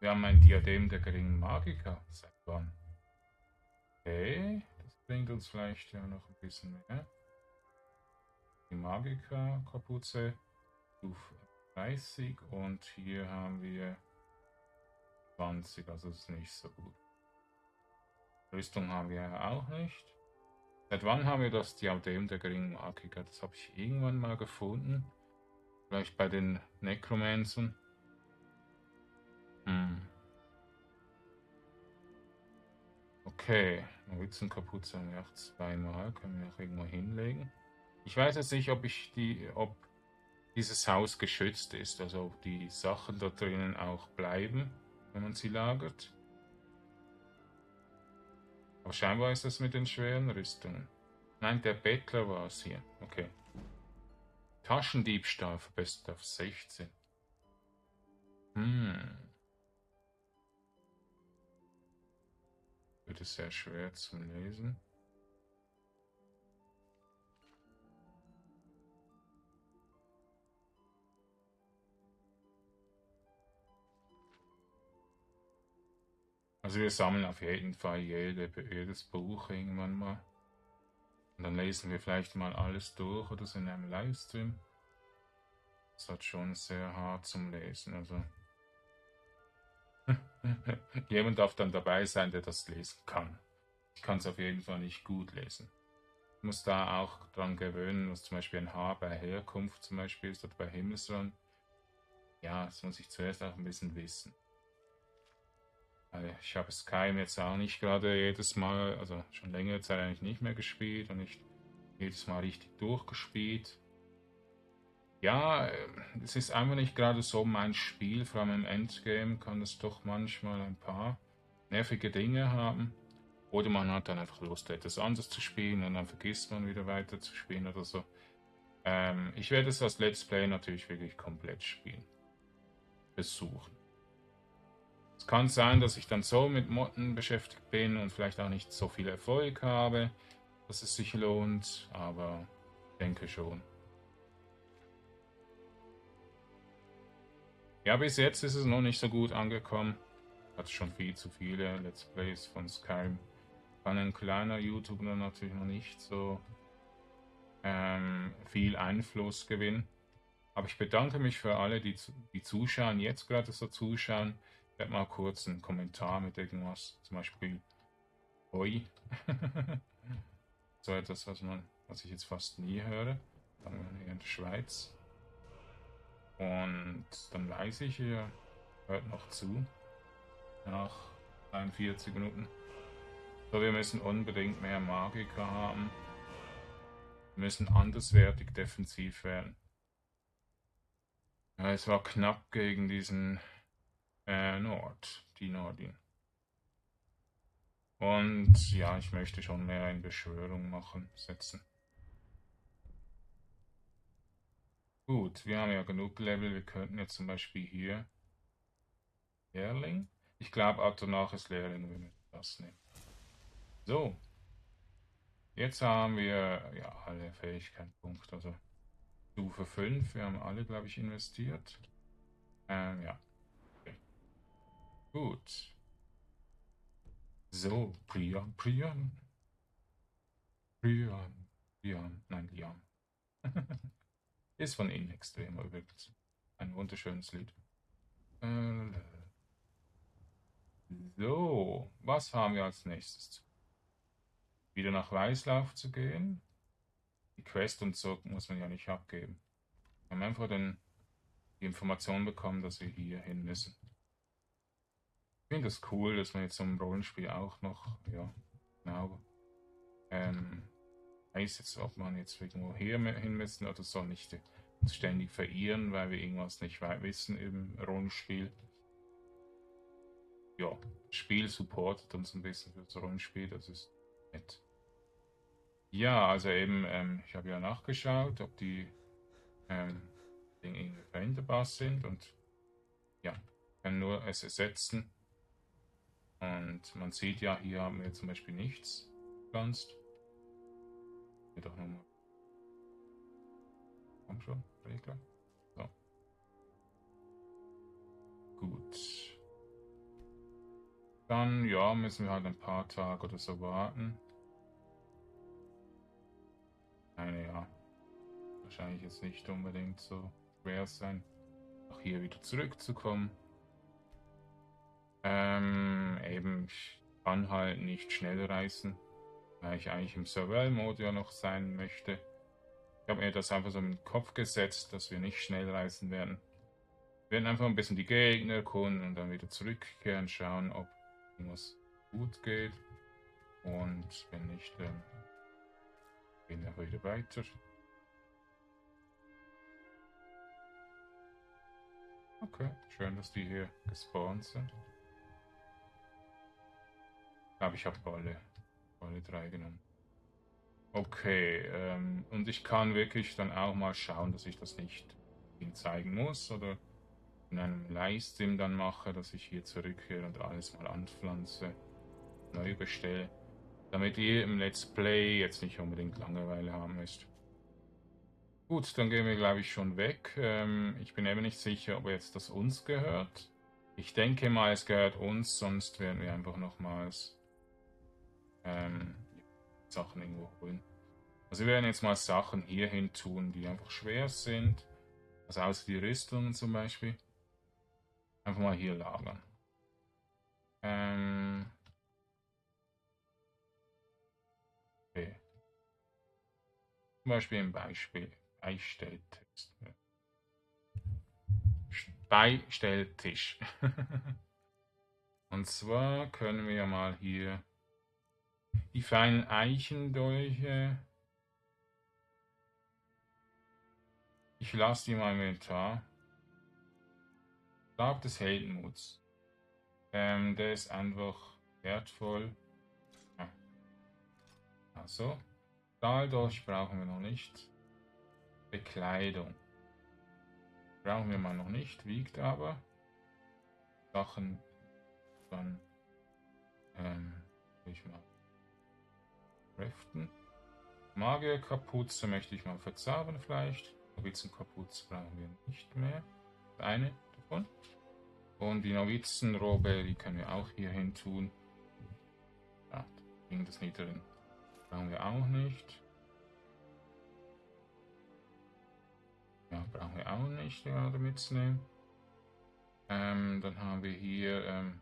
haben ein Diadem der geringen Magika. Seit wann? Okay, das bringt uns vielleicht ja noch ein bisschen mehr. Die Magikoschaden, Stufe 30. Und hier haben wir 20. Also ist nicht so gut. Rüstung haben wir ja auch nicht. Seit wann haben wir das Diadem der geringen Magika? Das habe ich irgendwann mal gefunden. Vielleicht bei den Necromancern. Okay, Novizenkapuze haben wir auch zweimal. Können wir auch irgendwo hinlegen. Ich weiß jetzt nicht, ob dieses Haus geschützt ist. Also ob die Sachen da drinnen auch bleiben, wenn man sie lagert. Aber scheinbar ist es mit den schweren Rüstungen. Nein, der Bettler war es hier. Okay. Taschendiebstahl verbessert auf 16. Wird es sehr schwer zum Lesen. Also wir sammeln auf jeden Fall jedes Buch irgendwann mal. Und dann lesen wir vielleicht mal alles durch oder so in einem Livestream. Das hat schon sehr hart zum Lesen. Also jemand darf dann dabei sein, der das lesen kann. Ich kann es auf jeden Fall nicht gut lesen. Ich muss da auch dran gewöhnen, was zum Beispiel ein H bei Herkunft zum Beispiel ist oder bei Himmelsrand. Ja, das muss ich zuerst auch ein bisschen wissen. Ich habe Skyrim jetzt auch nicht gerade jedes Mal, also schon längere Zeit eigentlich nicht mehr gespielt und nicht jedes Mal richtig durchgespielt. Ja, es ist einfach nicht gerade so mein Spiel, vor allem im Endgame kann es doch manchmal ein paar nervige Dinge haben. Oder man hat dann einfach Lust, etwas anderes zu spielen und dann vergisst man wieder weiter zu spielen oder so. Ich werde es als Let's Play natürlich wirklich komplett spielen. Versuchen. Es kann sein, dass ich dann so mit Motten beschäftigt bin und vielleicht auch nicht so viel Erfolg habe, dass es sich lohnt, aber ich denke schon. Ja, bis jetzt ist es noch nicht so gut angekommen. Hat schon viel zu viele Let's Plays von Skyrim. Kann ein kleiner YouTuber natürlich noch nicht so viel Einfluss gewinnen. Aber ich bedanke mich für alle, die zuschauen, jetzt gerade so zuschauen. Ich werde mal kurz einen Kommentar mit irgendwas, zum Beispiel Oi. So etwas, was ich jetzt fast nie höre. Dann in der Schweiz. Und dann weiß ich, ihr hört noch zu. Nach 41 Minuten. So, wir müssen unbedingt mehr Magica haben. Wir müssen anderswertig defensiv werden. Ja, es war knapp gegen diesen die Nordin. Und ja, ich möchte schon mehr in Beschwörung setzen. Gut, wir haben ja genug Level, wir könnten jetzt zum Beispiel hier Lehrling. Ich glaube, ab danach ist Lehrling, wenn wir das nehmen. So. Jetzt haben wir ja alle Fähigkeitspunkte, also Stufe 5, wir haben alle, glaube ich, investiert. Ja. Gut. So, Liam. Ist von Ihnen extrem übrigens. Ein wunderschönes Lied. So, was haben wir als nächstes? Wieder nach Weißlauf zu gehen. Die Quest und so muss man ja nicht abgeben. Wir haben einfach die Information bekommen, dass wir hier hin müssen. Ich finde das cool, dass man jetzt so im Rollenspiel auch noch, ja, genau, weiß jetzt, ob man jetzt irgendwo hier hin müssen oder soll nicht uns ständig verirren, weil wir irgendwas nicht wissen im Rollenspiel. Ja, das Spiel supportet uns ein bisschen für das Rollenspiel, das ist nett. Ja, also eben, ich habe ja nachgeschaut, ob die Dinge irgendwie veränderbar sind und ja, kann nur es ersetzen. Und man sieht ja, hier haben wir zum Beispiel nichts gepflanzt. Hier doch nochmal. Komm schon, Regler. So. Gut. Dann, ja, müssen wir halt ein paar Tage oder so warten. Naja, wahrscheinlich jetzt nicht unbedingt so schwer sein, auch hier wieder zurückzukommen. Eben, ich kann halt nicht schnell reisen, weil ich eigentlich im Survival-Mode ja noch sein möchte. Ich habe mir das einfach so in den Kopf gesetzt, dass wir nicht schnell reisen werden. Wir werden einfach ein bisschen die Gegner erkunden und dann wieder zurückkehren, schauen, ob irgendwas gut geht. Und wenn nicht, dann gehen wir wieder weiter. Okay, schön, dass die hier gespawnt sind. Ich glaube, ich habe alle Alle drei genommen. Okay, und ich kann wirklich dann auch mal schauen, dass ich das nicht viel zeigen muss oder in einem Livestream dann mache, dass ich hier zurückkehre und alles mal anpflanze, neu bestelle, damit ihr im Let's Play jetzt nicht unbedingt Langeweile haben müsst. Gut, dann gehen wir, glaube ich, schon weg. Ich bin eben nicht sicher, ob jetzt das uns gehört. Ich denke mal, es gehört uns, sonst werden wir einfach nochmals Sachen irgendwo holen. Also wir werden jetzt mal Sachen hierhin tun, die einfach schwer sind. Also außer die Rüstungen zum Beispiel. Einfach mal hier lagern. Okay. Zum Beispiel im Beistelltisch. Beistelltisch. Und zwar können wir mal hier die feinen Eichendolche. Ich lasse die mal im Inventar. Stab des Heldenmuts. Der ist einfach wertvoll. Ja. Also, Stahldolch brauchen wir noch nicht. Bekleidung. Brauchen wir mal noch nicht, wiegt aber. Sachen dann ich mal Rifton. Magierkapuze möchte ich mal verzaubern vielleicht. Novizenkapuze brauchen wir nicht mehr. Eine davon. Und die Novizenrobe, die können wir auch hier hin tun. Ja, wegen des Niederen. Brauchen wir auch nicht. Ja, brauchen wir auch nicht gerade mitzunehmen. Dann haben wir hier...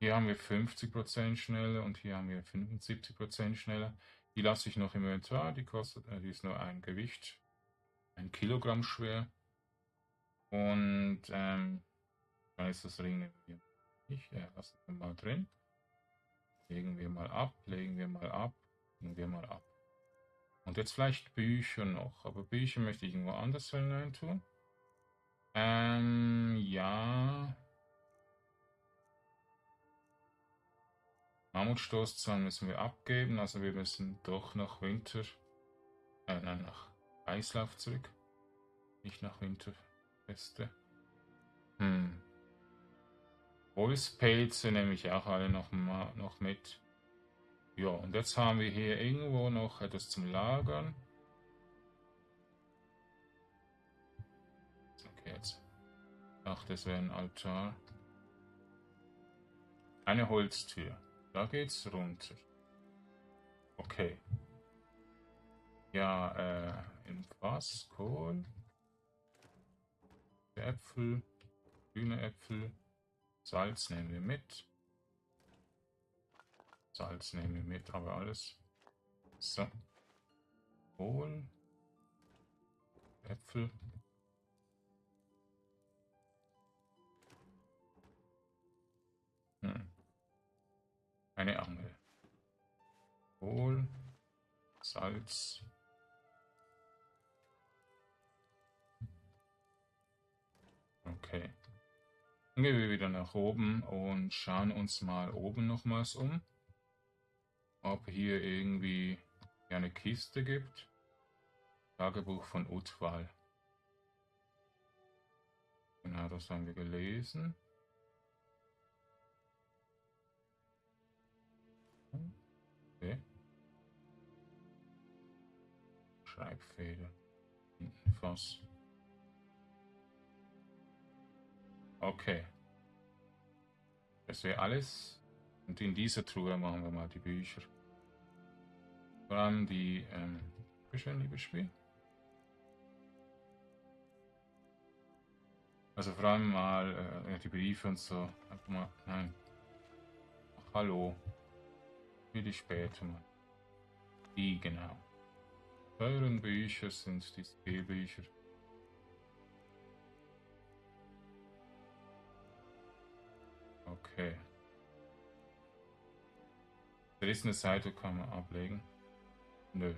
hier haben wir 50% schneller und hier haben wir 75% schneller. Die lasse ich noch im Inventar, die kostet, die ist nur ein Gewicht, 1 Kilogramm schwer. Und dann ist das Ring nicht. Lassen wir mal drin. Legen wir mal ab, legen wir mal ab, legen wir mal ab. Und jetzt vielleicht Bücher noch, aber Bücher möchte ich irgendwo anders hinein tun. Ja. Mammutstoßzahn müssen wir abgeben, also wir müssen doch nach Winter, nein, nach Weißlauf zurück, nicht nach Winterfeste. Wolfspelze nehme ich auch alle noch mit. Ja, und jetzt haben wir hier irgendwo noch etwas zum Lagern. Okay, jetzt. Ach, das wäre ein Altar. Eine Holztür. Da geht's runter. Okay. Ja, im Fass, Kohl. Äpfel, grüne Äpfel. Salz nehmen wir mit. Salz nehmen wir mit, aber alles. So. Kohl. Äpfel. Eine Angel. Kohl, Salz. Okay. Dann gehen wir wieder nach oben und schauen uns mal oben nochmals um. Ob hier irgendwie eine Kiste gibt. Tagebuch von Uthwal. Genau, das haben wir gelesen. Okay. Schreibfeder. Hinten Fass. Okay. Das wäre alles. Und in dieser Truhe machen wir mal die Bücher. Vor allem die Bücher, liebes Spiel. Also vor allem mal die Briefe und so. Einfach mal. Nein. Ach, hallo. Die später mal. Die genau. Teuren Bücher sind die Spielbücher. Okay. Da ist eine Seite, kann man ablegen. Nö.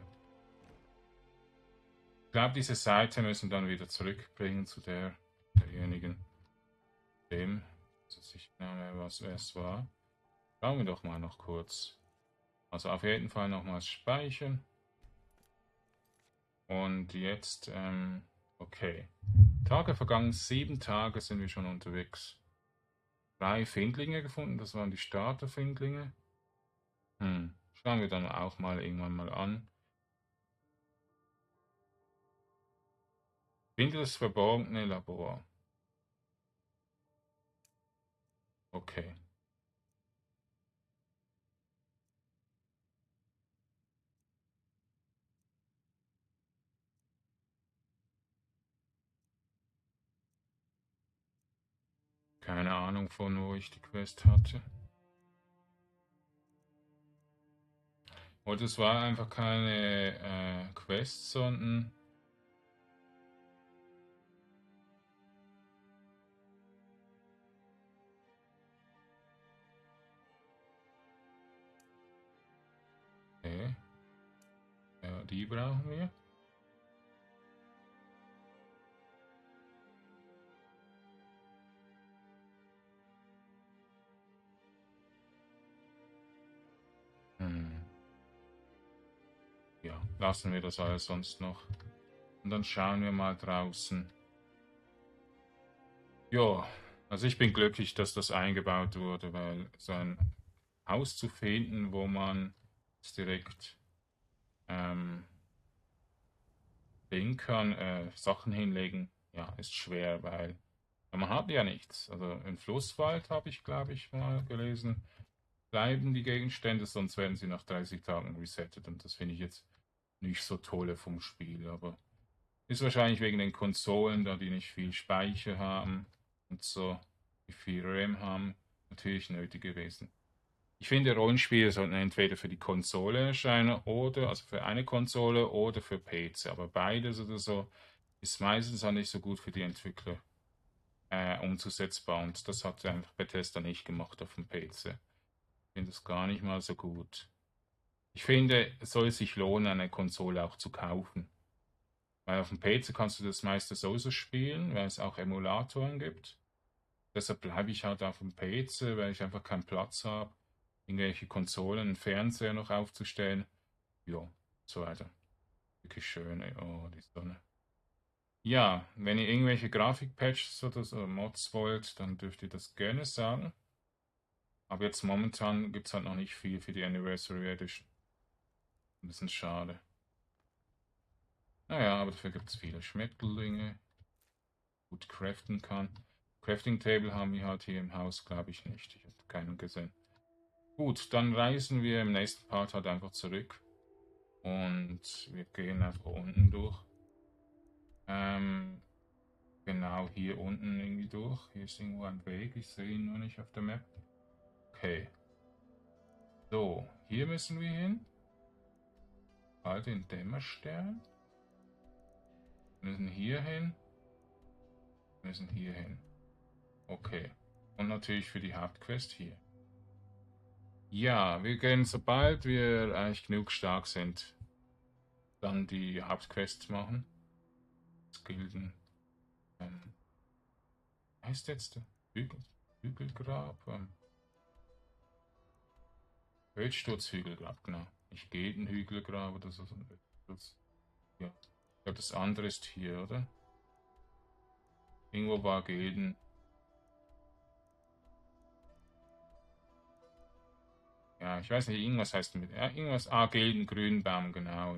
Ich glaube, diese Seite müssen dann wieder zurückbringen zu derjenigen, dem, so sich genau was es war. Schauen wir doch mal noch kurz. Also auf jeden Fall nochmal speichern. Und jetzt, okay. Tage vergangen, 7 Tage sind wir schon unterwegs. 3 Findlinge gefunden, das waren die Starterfindlinge. Schauen wir dann auch mal irgendwann mal an. Finde das verborgene Labor. Okay. Keine Ahnung, von wo ich die Quest hatte. Und es war einfach keine Quest, sondern... Okay. Ja, die brauchen wir. Ja, lassen wir das alles sonst noch. Und dann schauen wir mal draußen. Ja, also ich bin glücklich, dass das eingebaut wurde, weil so ein Haus zu finden, wo man es direkt sehen kann, Sachen hinlegen, ja, ist schwer, weil man hat ja nichts. Also im Flusswald habe ich, glaube ich, mal gelesen, bleiben die Gegenstände, sonst werden sie nach 30 Tagen resettet. Und das finde ich jetzt nicht so toll vom Spiel, aber ist wahrscheinlich wegen den Konsolen, da die nicht viel Speicher haben und so, die viel RAM haben, natürlich nötig gewesen. Ich finde, Rollenspiele sollten entweder für die Konsole erscheinen oder, also für eine Konsole oder für PC, aber beides oder so ist meistens auch nicht so gut für die Entwickler umzusetzbar, und das hat einfach Bethesda nicht gemacht auf dem PC. Ich finde es gar nicht mal so gut. Ich finde, es soll sich lohnen, eine Konsole auch zu kaufen. Weil auf dem PC kannst du das meiste so spielen, weil es auch Emulatoren gibt. Deshalb bleibe ich halt auf dem PC, weil ich einfach keinen Platz habe, irgendwelche Konsolen, einen Fernseher noch aufzustellen. Jo, so weiter. Wirklich schön, ey. Oh, die Sonne. Ja, wenn ihr irgendwelche Grafikpatches oder so Mods wollt, dann dürft ihr das gerne sagen. Aber jetzt momentan gibt es halt noch nicht viel für die Anniversary Edition. Ein bisschen schade. Naja, aber dafür gibt es viele Schmetterlinge, gut craften kann. Crafting Table haben wir halt hier im Haus, glaube ich, nicht. Ich habe keinen gesehen. Gut, dann reisen wir im nächsten Part halt einfach zurück. Und wir gehen einfach unten durch. Genau hier unten irgendwie durch. Hier ist irgendwo ein Weg, ich sehe ihn nur nicht auf der Map. Okay. So, hier müssen wir hin. Bald den Dämmerstern. Wir müssen hier hin. Wir müssen hier hin. Okay. Und natürlich für die Hauptquest hier. Ja, wir gehen, sobald wir eigentlich genug stark sind, dann die Hauptquest machen. Das Gelden. Heißt jetzt der Hügelgrab? Hügelgrab, genau. Nicht Gelden Hügelgrab oder so. Ja, ich glaube, das andere ist hier, oder? Irgendwo war Gelden. Ja, ich weiß nicht, irgendwas heißt mit. Ja, irgendwas. Ah, Gelden Grünbaum, genau.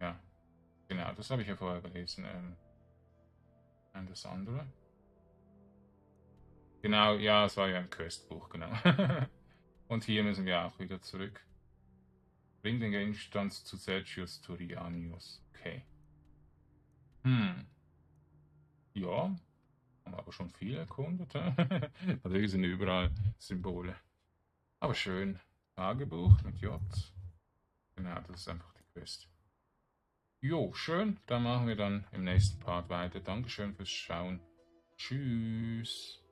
Ja, genau, das habe ich ja vorher gelesen. Und das andere. Genau, ja, es war ja ein Questbuch, genau. Und hier müssen wir auch wieder zurück. Bring den Gegenstand zu Sergius Turianius. Okay. Ja, haben aber schon viel erkundet. Natürlich sind überall Symbole. Aber schön. Tagebuch mit J. Genau, das ist einfach die Quest. Jo, schön. Dann machen wir dann im nächsten Part weiter. Dankeschön fürs Schauen. Tschüss.